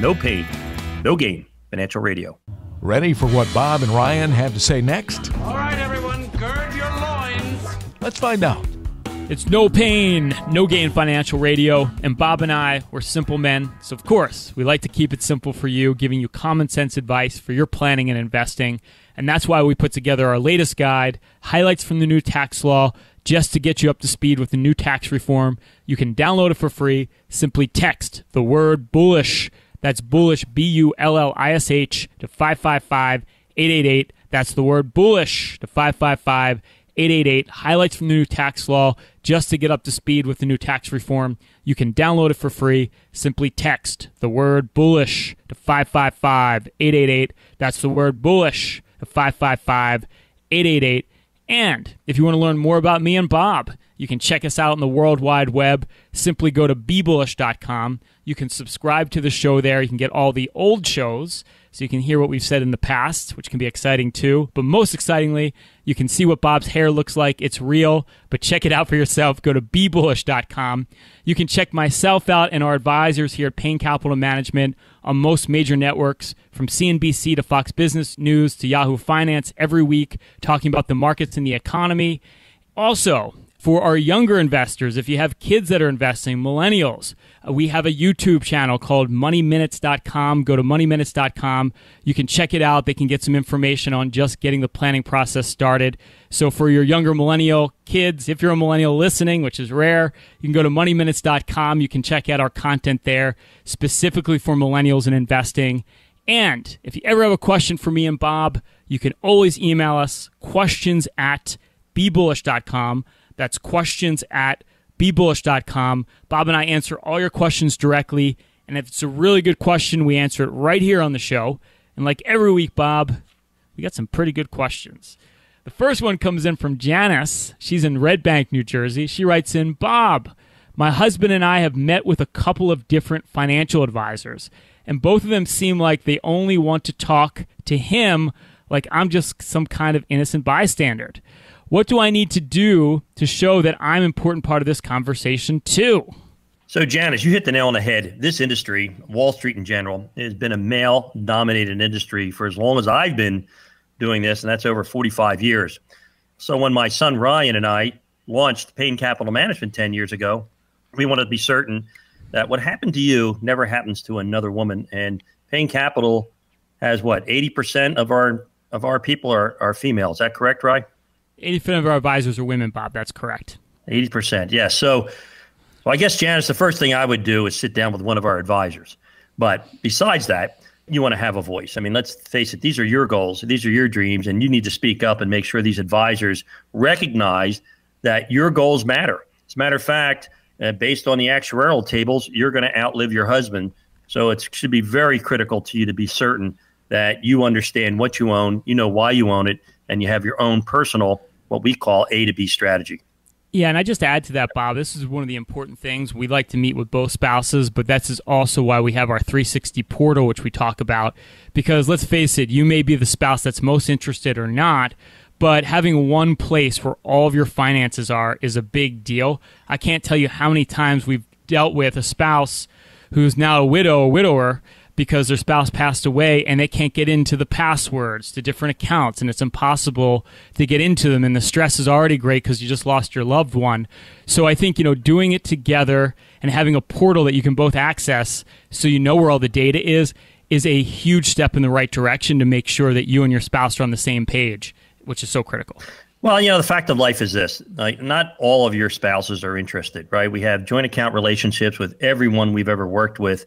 No pain, no gain. Financial Radio. Ready for what Bob and Ryan have to say next? All right, everyone, gird your loins. Let's find out. It's No Pain, No Gain Financial Radio, and Bob and I, we're simple men, so of course, we like to keep it simple for you, giving you common sense advice for your planning and investing, and that's why we put together our latest guide, highlights from the new tax law, just to get you up to speed with the new tax reform. You can download it for free. Simply text the word bullish, that's bullish, B U L L I S H, to five five five, eight eight eight, that's the word bullish, to five five five, eight eight eight. eight eight eight, highlights from the new tax law, just to get up to speed with the new tax reform. You can download it for free. Simply text the word bullish to five five five, eight eight eight. That's the word bullish to five five five, eight eight eight. And if you want to learn more about me and Bob, you can check us out on the World Wide Web. Simply go to Be Bullish dot com. You can subscribe to the show there. You can get all the old shows, so you can hear what we've said in the past, which can be exciting too. But most excitingly, you can see what Bob's hair looks like. It's real, but check it out for yourself. Go to Be Bullish dot com. You can check myself out and our advisors here at Payne Capital Management on most major networks, from C N B C to Fox Business News to Yahoo Finance, every week, talking about the markets and the economy. Also, for our younger investors, if you have kids that are investing, millennials, we have a YouTube channel called money minutes dot com. Go to money minutes dot com. You can check it out. They can get some information on just getting the planning process started. So for your younger millennial kids, if you're a millennial listening, which is rare, you can go to money minutes dot com. You can check out our content there, specifically for millennials and investing. And if you ever have a question for me and Bob, you can always email us, questions at Be Bullish dot com. That's questions at Be Bullish dot com. Bob and I answer all your questions directly. And if it's a really good question, we answer it right here on the show. And like every week, Bob, we got some pretty good questions. The first one comes in from Janice. She's in Red Bank, New Jersey. She writes in, Bob, my husband and I have met with a couple of different financial advisors, and both of them seem like they only want to talk to him like I'm just some kind of innocent bystander. What do I need to do to show that I'm an important part of this conversation too? So, Janice, you hit the nail on the head. This industry, Wall Street in general, has been a male-dominated industry for as long as I've been doing this, and that's over forty-five years. So when my son Ryan and I launched Payne Capital Management ten years ago, we wanted to be certain that what happened to you never happens to another woman. And Payne Capital has, what, eighty percent of our of our people are, are female. Is that correct, Ryan? eighty percent of our advisors are women, Bob. That's correct. eighty percent, yeah. So... Well, I guess, Janice, the first thing I would do is sit down with one of our advisors. But besides that, you want to have a voice. I mean, let's face it, these are your goals, these are your dreams, and you need to speak up and make sure these advisors recognize that your goals matter. As a matter of fact, uh, based on the actuarial tables, you're going to outlive your husband. So it should be very critical to you to be certain that you understand what you own, you know why you own it, and you have your own personal, what we call A to B strategy. Yeah, and I just add to that, Bob, this is one of the important things. We like to meet with both spouses, but that's also why we have our three sixty portal, which we talk about, because let's face it, you may be the spouse that's most interested or not, but having one place where all of your finances are is a big deal. I can't tell you how many times we've dealt with a spouse who's now a widow or widower because their spouse passed away and they can't get into the passwords to different accounts, and it's impossible to get into them, and the stress is already great because you just lost your loved one. So I think, you know, doing it together and having a portal that you can both access so you know where all the data is, is a huge step in the right direction to make sure that you and your spouse are on the same page, which is so critical. Well, you know, the fact of life is this, like, not all of your spouses are interested, right? We have joint account relationships with everyone we've ever worked with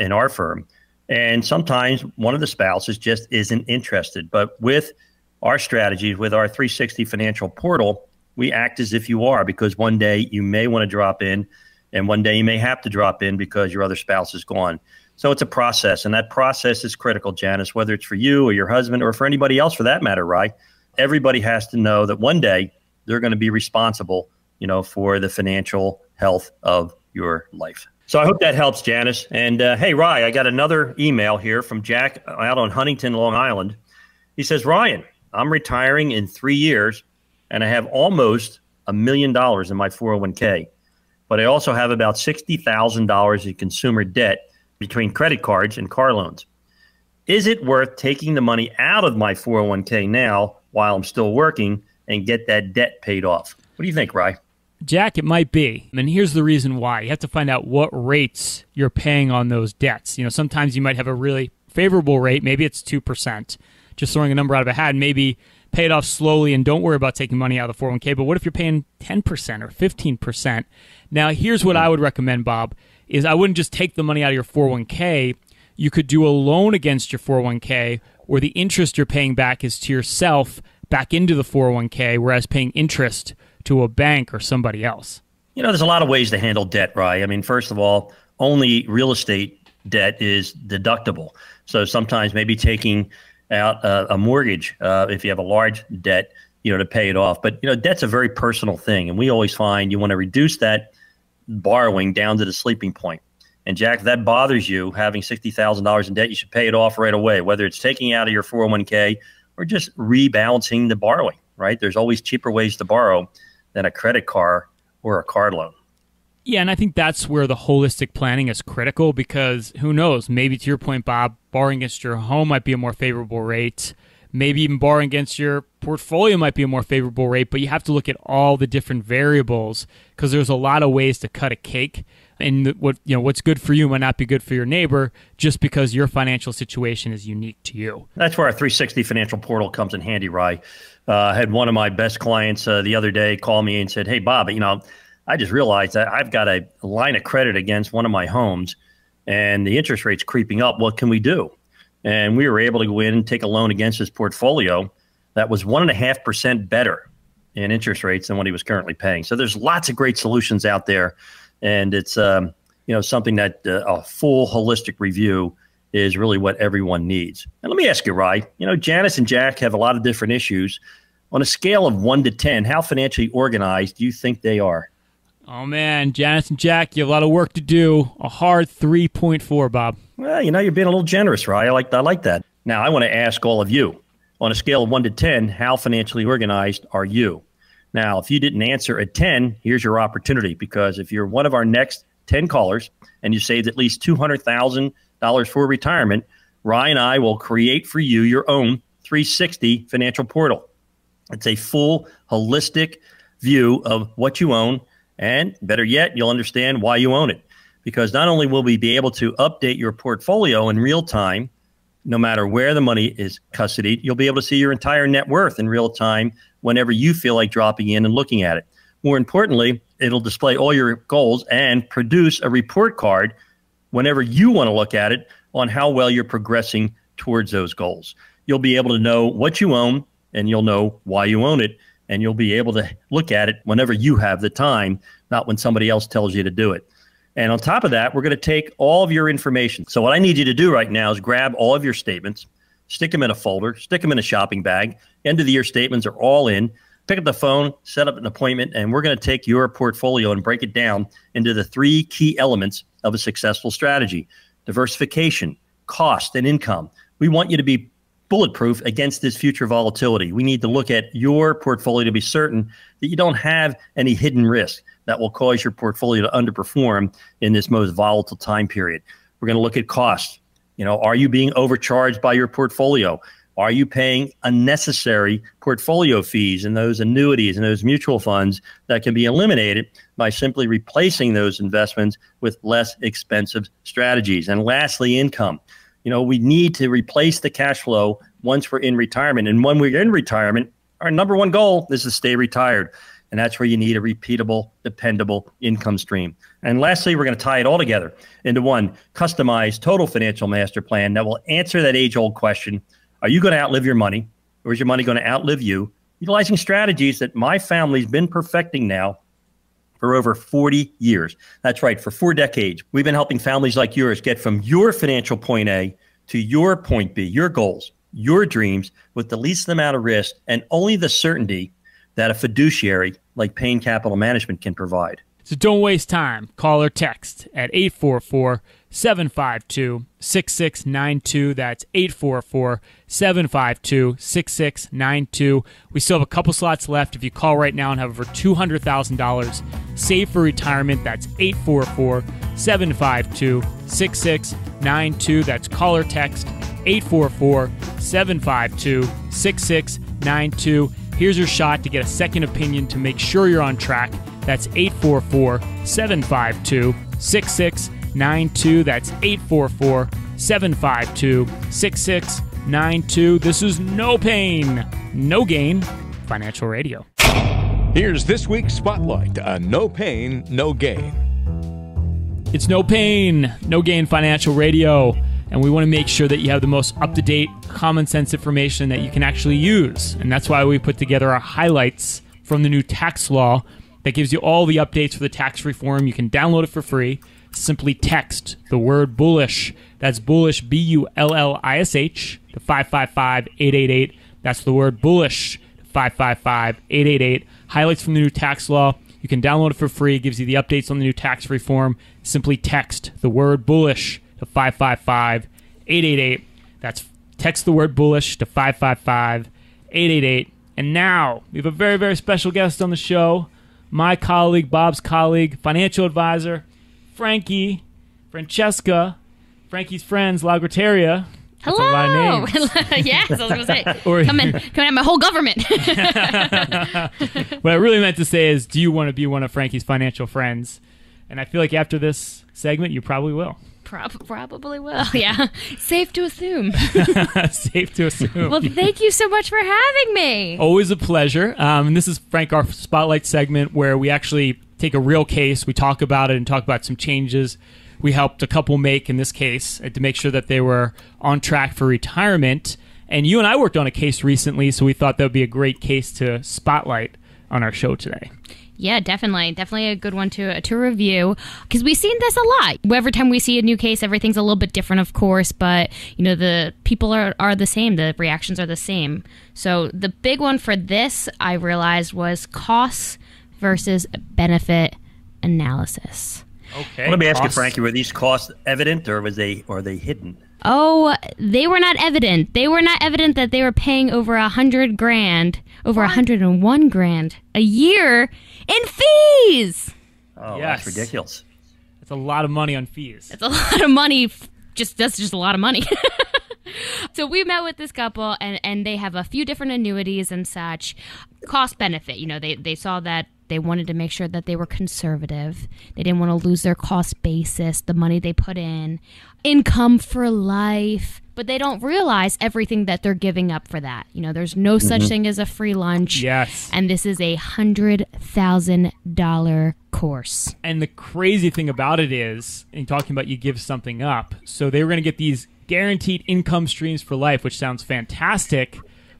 in our firm. And sometimes one of the spouses just isn't interested. But with our strategies, with our three sixty financial portal, we act as if you are, because one day you may want to drop in and one day you may have to drop in because your other spouse is gone. So it's a process, and that process is critical, Janice, whether it's for you or your husband or for anybody else for that matter, right? Everybody has to know that one day they're going to be responsible, you know, for the financial health of your life. So I hope that helps, Janice. And uh, hey, Ryan, I got another email here from Jack out on Huntington, Long Island. He says, Ryan, I'm retiring in three years and I have almost a million dollars in my four oh one K. But I also have about sixty thousand dollars in consumer debt between credit cards and car loans. Is it worth taking the money out of my four oh one K now while I'm still working and get that debt paid off? What do you think, Ryan? Jack, it might be. And here's the reason why. You have to find out what rates you're paying on those debts. You know, sometimes you might have a really favorable rate. Maybe it's two percent. Just throwing a number out of a hat. Maybe pay it off slowly and don't worry about taking money out of the four oh one K. But what if you're paying ten percent or fifteen percent? Now, here's what I would recommend, Bob, is I wouldn't just take the money out of your four oh one K. You could do a loan against your four oh one K where the interest you're paying back is to yourself back into the four oh one K, whereas paying interest to a bank or somebody else. You know, there's a lot of ways to handle debt, Ryan. I mean, first of all, only real estate debt is deductible. So sometimes maybe taking out a, a mortgage uh, if you have a large debt, you know, to pay it off. But, you know, debt's a very personal thing. And we always find you want to reduce that borrowing down to the sleeping point. And Jack, if that bothers you, having sixty thousand dollars in debt, you should pay it off right away, whether it's taking out of your four oh one K or just rebalancing the borrowing, right? There's always cheaper ways to borrow than a credit card or a car loan. Yeah, and I think that's where the holistic planning is critical, because who knows, maybe to your point, Bob, borrowing against your home might be a more favorable rate. Maybe even borrowing against your portfolio might be a more favorable rate, but you have to look at all the different variables because there's a lot of ways to cut a cake. And what you know, what's good for you might not be good for your neighbor just because your financial situation is unique to you. That's where our three sixty Financial Portal comes in handy, Rye. Uh, I had one of my best clients uh, the other day call me and said, hey, Bob, you know, I just realized that I've got a line of credit against one of my homes and the interest rate's creeping up. What can we do? And we were able to go in and take a loan against his portfolio that was one point five percent better in interest rates than what he was currently paying. So there's lots of great solutions out there. And it's um, you know, something that uh, a full holistic review is really what everyone needs. And let me ask you, Ryan, you know, Janice and Jack have a lot of different issues. On a scale of one to ten, how financially organized do you think they are? Oh, man, Janice and Jack, you have a lot of work to do. A hard three point four, Bob. Well, you know, you're being a little generous, Ryan. I like, I like that. Now, I want to ask all of you, on a scale of one to ten, how financially organized are you? Now, if you didn't answer at ten, here's your opportunity, because if you're one of our next ten callers and you saved at least two hundred thousand dollars for retirement, Ryan and I will create for you your own three sixty financial portal. It's a full, holistic view of what you own, and better yet, you'll understand why you own it. Because not only will we be able to update your portfolio in real time, no matter where the money is custodied, you'll be able to see your entire net worth in real time whenever you feel like dropping in and looking at it. More importantly, it'll display all your goals and produce a report card whenever you want to look at it on how well you're progressing towards those goals. You'll be able to know what you own, and you'll know why you own it, and you'll be able to look at it whenever you have the time, not when somebody else tells you to do it. And on top of that, we're going to take all of your information. So what I need you to do right now is grab all of your statements, stick them in a folder, stick them in a shopping bag. End of the year statements are all in. Pick up the phone, set up an appointment, and we're going to take your portfolio and break it down into the three key elements of a successful strategy: diversification, cost, and income. We want you to be bulletproof against this future volatility. We need to look at your portfolio to be certain that you don't have any hidden risk that will cause your portfolio to underperform in this most volatile time period. We're going to look at costs. You know, are you being overcharged by your portfolio? Are you paying unnecessary portfolio fees and those annuities and those mutual funds that can be eliminated by simply replacing those investments with less expensive strategies? And lastly, income. You know, we need to replace the cash flow once we're in retirement. And when we're in retirement, our number one goal is to stay retired. And that's where you need a repeatable, dependable income stream. And lastly, we're going to tie it all together into one customized total financial master plan that will answer that age-old question: are you going to outlive your money, or is your money going to outlive you? Utilizing strategies that my family's been perfecting now for over forty years. That's right, for four decades. We've been helping families like yours get from your financial point A to your point B, your goals, your dreams, with the least amount of risk and only the certainty that a fiduciary like Payne Capital Management can provide. So don't waste time. Call or text at eight four four, seven five two, six six nine two. That's eight four four, seven five two, six six nine two. We still have a couple slots left. If you call right now and have over two hundred thousand dollars saved for retirement, that's eight four four, seven five two, six six nine two. That's call or text eight four four, seven five two, six six nine two. Here's your shot to get a second opinion to make sure you're on track. That's eight four four, seven five two, six six nine two. That's eight four four, seven five two, six six nine two. This is No Pain, No Gain Financial Radio. Here's this week's Spotlight on No Pain, No Gain. It's No Pain, No Gain Financial Radio, and we want to make sure that you have the most up-to-date, common-sense information that you can actually use. And that's why we put together our highlights from the new tax law that gives you all the updates for the tax reform. You can download it for free. Simply text the word bullish. That's bullish, B U L L I S H, to five five five, eight eight eight. That's the word bullish, five five five, eight eight eight. Highlights from the new tax law. You can download it for free. It gives you the updates on the new tax reform. Simply text the word bullish to five five five, eight eight eight. That's text the word bullish to five five five, eight eight eight. And now we have a very, very special guest on the show. My colleague, Bob's colleague, financial advisor, Frankie, Francesca, Frankie's friends, La Grotteria. Hello. That's a lot of names. Yes, I was going to say, or, come in, come in, my whole government. What I really meant to say is, do you want to be one of Frankie's financial friends? And I feel like after this segment, you probably will. Probably will, yeah. Safe to assume. Safe to assume. Well, thank you so much for having me. Always a pleasure. Um, and this is, Frank, our Spotlight segment where we actually take a real case. We talk about it and talk about some changes we helped a couple make in this case to make sure that they were on track for retirement. And you and I worked on a case recently, so we thought that would be a great case to spotlight on our show today. Yeah, definitely. Definitely a good one to to review, because we've seen this a lot. Every time we see a new case, everything's a little bit different, of course, but you know, the people are, are the same. The reactions are the same. So the big one for this, I realized, was costs versus benefit analysis. Okay. Well, let me ask costs. you, Frankie, were these costs evident or was they, or are they hidden? Oh, they were not evident. They were not evident that they were paying over a hundred grand, over a hundred and one grand a year in fees. Oh, yes. That's ridiculous. That's a lot of money on fees. That's a lot of money. Just that's just a lot of money. So we met with this couple, and, and they have a few different annuities and such. Cost benefit, you know, they, they saw that they wanted to make sure that they were conservative. They didn't want to lose their cost basis, the money they put in, income for life. But they don't realize everything that they're giving up for that. You know, there's no mm-hmm. such thing as a free lunch. Yes. And this is a one hundred thousand dollars course. And the crazy thing about it is, in talking about you give something up, so they were going to get these guaranteed income streams for life, which sounds fantastic.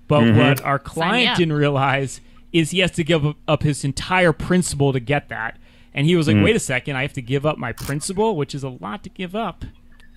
But mm-hmm. what our client didn't realize is he has to give up his entire principal to get that. And he was like, mm-hmm. wait a second, I have to give up my principal, which is a lot to give up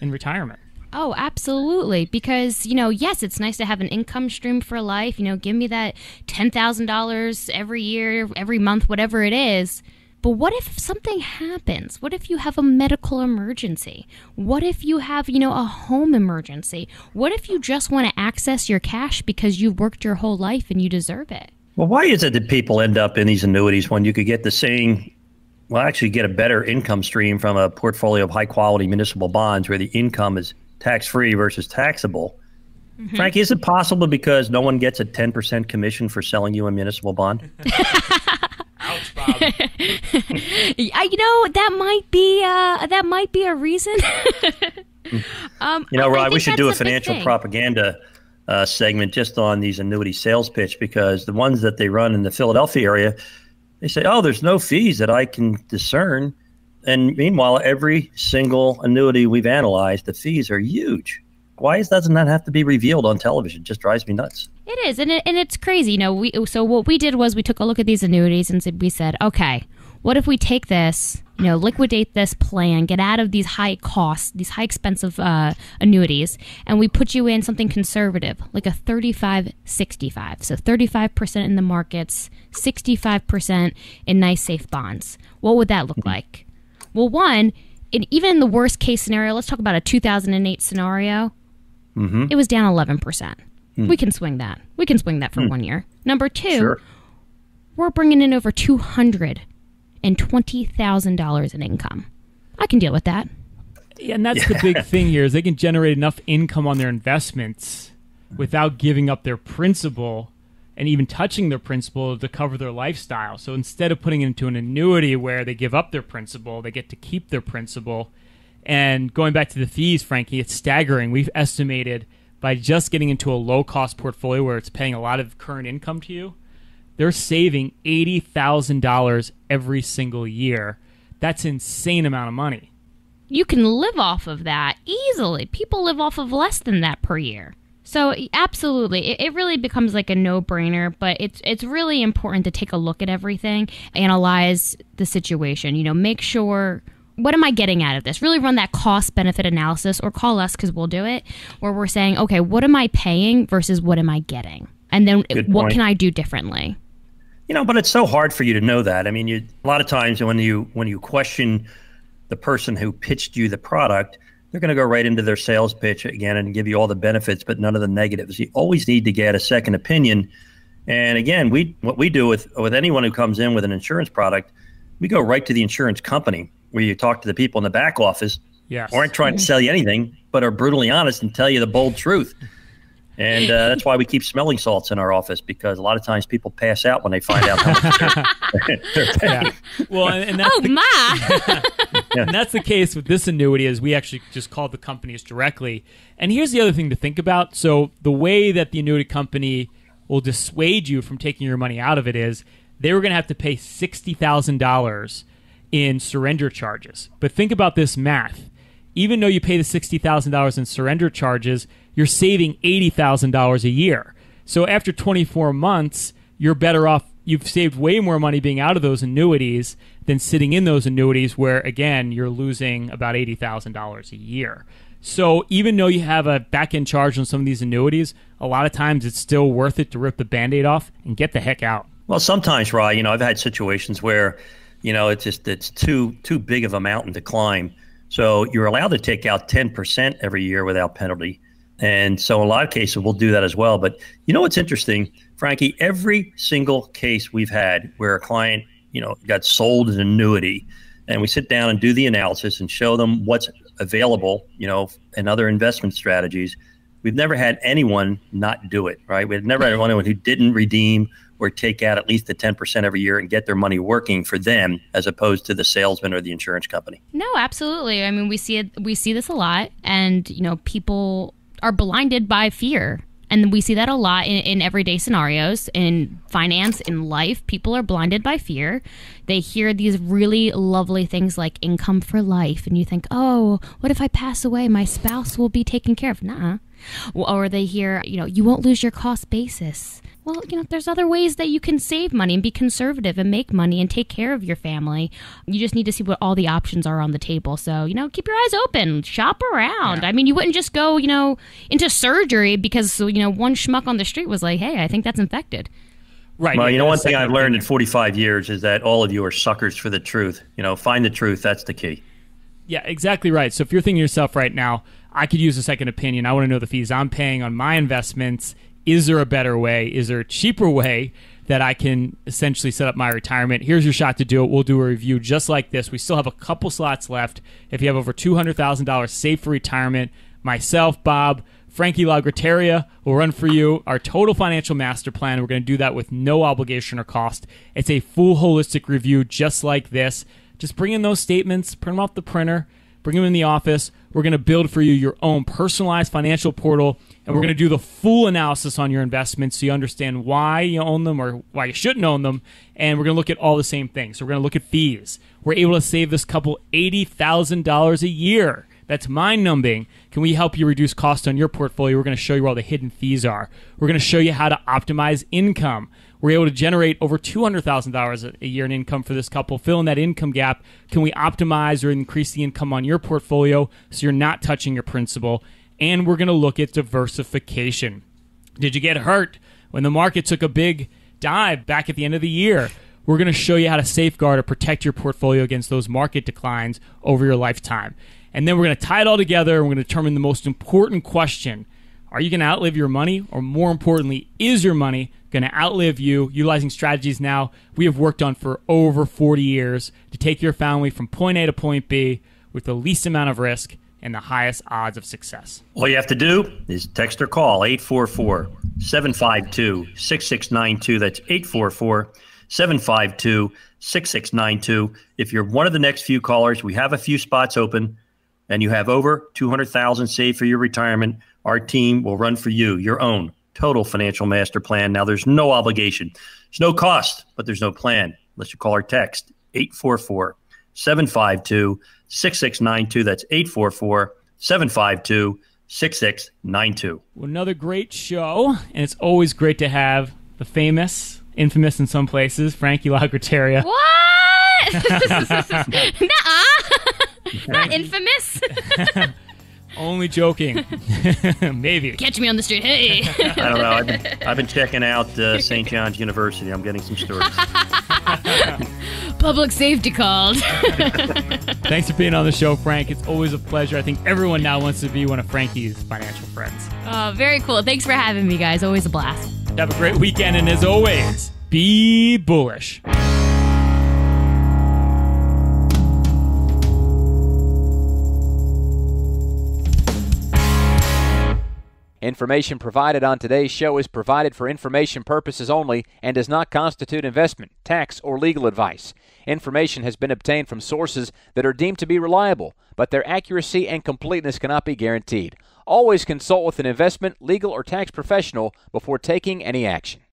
in retirement. Oh, absolutely. Because, you know, yes, it's nice to have an income stream for life. You know, give me that ten thousand dollars every year, every month, whatever it is. But what if something happens? What if you have a medical emergency? What if you have, you know, a home emergency? What if you just want to access your cash because you've worked your whole life and you deserve it? Well, why is it that people end up in these annuities when you could get the same, well, actually get a better income stream from a portfolio of high-quality municipal bonds where the income is tax-free versus taxable. Mm-hmm. Frank, is it possible because no one gets a ten percent commission for selling you a municipal bond? Ouch, Bob. You know, that might be uh, that might be a reason. um, you know, Rob, we should do a financial propaganda uh, segment just on these annuity sales pitch, because the ones that they run in the Philadelphia area, they say, oh, there's no fees that I can discern. And meanwhile, every single annuity we've analyzed, the fees are huge. Why doesn't that have to be revealed on television? It just drives me nuts. It is, and it, and it's crazy. You know, we so what we did was we took a look at these annuities and we said, okay, what if we take this, you know, liquidate this plan, get out of these high costs, these high expensive uh, annuities, and we put you in something conservative, like a thirty-five sixty-five. So thirty-five percent in the markets, sixty-five percent in nice safe bonds. What would that look like? Well, one, and even in the worst case scenario, let's talk about a two thousand eight scenario. Mm-hmm. It was down eleven percent. Mm. We can swing that. We can swing that for mm. one year. Number two, sure. we're bringing in over two hundred twenty thousand dollars in income. I can deal with that. Yeah, and that's yeah. the big thing here is they can generate enough income on their investments without giving up their principal and even touching their principal to cover their lifestyle. So instead of putting it into an annuity where they give up their principal, they get to keep their principal. And going back to the fees, Frankie, it's staggering. We've estimated by just getting into a low-cost portfolio where it's paying a lot of current income to you, they're saving eighty thousand dollars every single year. That's an insane amount of money. You can live off of that easily. People live off of less than that per year. So absolutely, it, it really becomes like a no-brainer, but it's it's really important to take a look at everything, analyze the situation, you know, make sure, what am I getting out of this? Really run that cost-benefit analysis, or call us because we'll do it, where we're saying, okay, what am I paying versus what am I getting? And then it, what can I do differently? You know, but it's so hard for you to know that. I mean, you, a lot of times when you when you question the person who pitched you the product, they're going to go right into their sales pitch again and give you all the benefits, but none of the negatives. You always need to get a second opinion. And again, we what we do with, with anyone who comes in with an insurance product, we go right to the insurance company where you talk to the people in the back office yes. who aren't trying to sell you anything, but are brutally honest and tell you the bold truth. And uh, that's why we keep smelling salts in our office, because a lot of times people pass out when they find out how much they're paying. Yeah. Well, and, and that's oh, the, my. yeah. And that's the case with this annuity, is we actually just called the companies directly. And here's the other thing to think about. So the way that the annuity company will dissuade you from taking your money out of it is they were going to have to pay sixty thousand dollars in surrender charges. But think about this math. Even though you pay the sixty thousand dollars in surrender charges, you're saving eighty thousand dollars a year. So after twenty-four months, you're better off. You've saved way more money being out of those annuities than sitting in those annuities where, again, you're losing about eighty thousand dollars a year. So even though you have a back-end charge on some of these annuities, a lot of times it's still worth it to rip the Band-Aid off and get the heck out. Well, sometimes, Rye, you know, I've had situations where, you know, it's just it's too too big of a mountain to climb. So you're allowed to take out ten percent every year without penalty. And so in a lot of cases, we'll do that as well. But you know what's interesting, Frankie, every single case we've had where a client, you know, got sold an annuity, and we sit down and do the analysis and show them what's available, you know, and other investment strategies, we've never had anyone not do it, right? We've never had anyone who didn't redeem or take out at least the ten percent every year and get their money working for them as opposed to the salesman or the insurance company. No, absolutely. I mean, we see it, we see this a lot, and, you know, people are blinded by fear. And we see that a lot in, in everyday scenarios, in finance, in life. People are blinded by fear. They hear these really lovely things like income for life. And you think, oh, what if I pass away? My spouse will be taken care of. Nah. Or they hear, you know, you won't lose your cost basis. Well, you know, there's other ways that you can save money and be conservative and make money and take care of your family. You just need to see what all the options are on the table. So, you know, keep your eyes open. Shop around. Yeah. I mean, you wouldn't just go, you know, into surgery because, you know, one schmuck on the street was like, hey, I think that's infected. Right. Well, you know, one thing I've learned in forty-five years is that all of you are suckers for the truth. You know, find the truth. That's the key. Yeah, exactly right. So if you're thinking to yourself right now, I could use a second opinion. I want to know the fees I'm paying on my investments. Is there a better way? Is there a cheaper way that I can essentially set up my retirement? Here's your shot to do it. We'll do a review just like this. We still have a couple slots left. If you have over two hundred thousand dollars saved for retirement, myself, Bob, Frankie La Grotteria will run for you our total financial master plan. We're going to do that with no obligation or cost. It's a full holistic review just like this. Just bring in those statements, print them off the printer, bring them in the office. We're going to build for you your own personalized financial portal, and we're going to do the full analysis on your investments so you understand why you own them or why you shouldn't own them, and we're going to look at all the same things. So we're going to look at fees. We're able to save this couple eighty thousand dollars a year. That's mind-numbing. Can we help you reduce costs on your portfolio? We're going to show you where all the hidden fees are. We're going to show you how to optimize income. We're able to generate over two hundred thousand dollars a year in income for this couple. Fill in that income gap. Can we optimize or increase the income on your portfolio so you're not touching your principal? And we're going to look at diversification. Did you get hurt when the market took a big dive back at the end of the year? We're going to show you how to safeguard or protect your portfolio against those market declines over your lifetime. And then we're going to tie it all together, and we're going to determine the most important question. Are you going to outlive your money? Or more importantly, is your money going to outlive you? Utilizing strategies now we have worked on for over forty years to take your family from point A to point B with the least amount of risk and the highest odds of success. All you have to do is text or call eight four four, seven five two, six six nine two. That's eight four four, seven five two, six six nine two. If you're one of the next few callers, we have a few spots open, and you have over two hundred thousand dollars saved for your retirement, our team will run for you your own total financial master plan. Now, there's no obligation. There's no cost, but there's no plan unless you call or text eight four four, seven five two, six six nine two. That's eight four four, seven five two, six six nine two. Well, another great show, and it's always great to have the famous, infamous in some places, Frankie La Grotteria. What? Nuh-uh. Not infamous. Only joking. Maybe. Catch me on the street. Hey. I don't know. I've been, I've been checking out uh, Saint John's University. I'm getting some stories. Public safety called. Thanks for being on the show, Frank. It's always a pleasure. I think everyone now wants to be one of Frankie's financial friends. Oh, very cool. Thanks for having me, guys. Always a blast. Have a great weekend. And as always, be bullish. Information provided on today's show is provided for information purposes only and does not constitute investment, tax, or legal advice. Information has been obtained from sources that are deemed to be reliable, but their accuracy and completeness cannot be guaranteed. Always consult with an investment, legal, or tax professional before taking any action.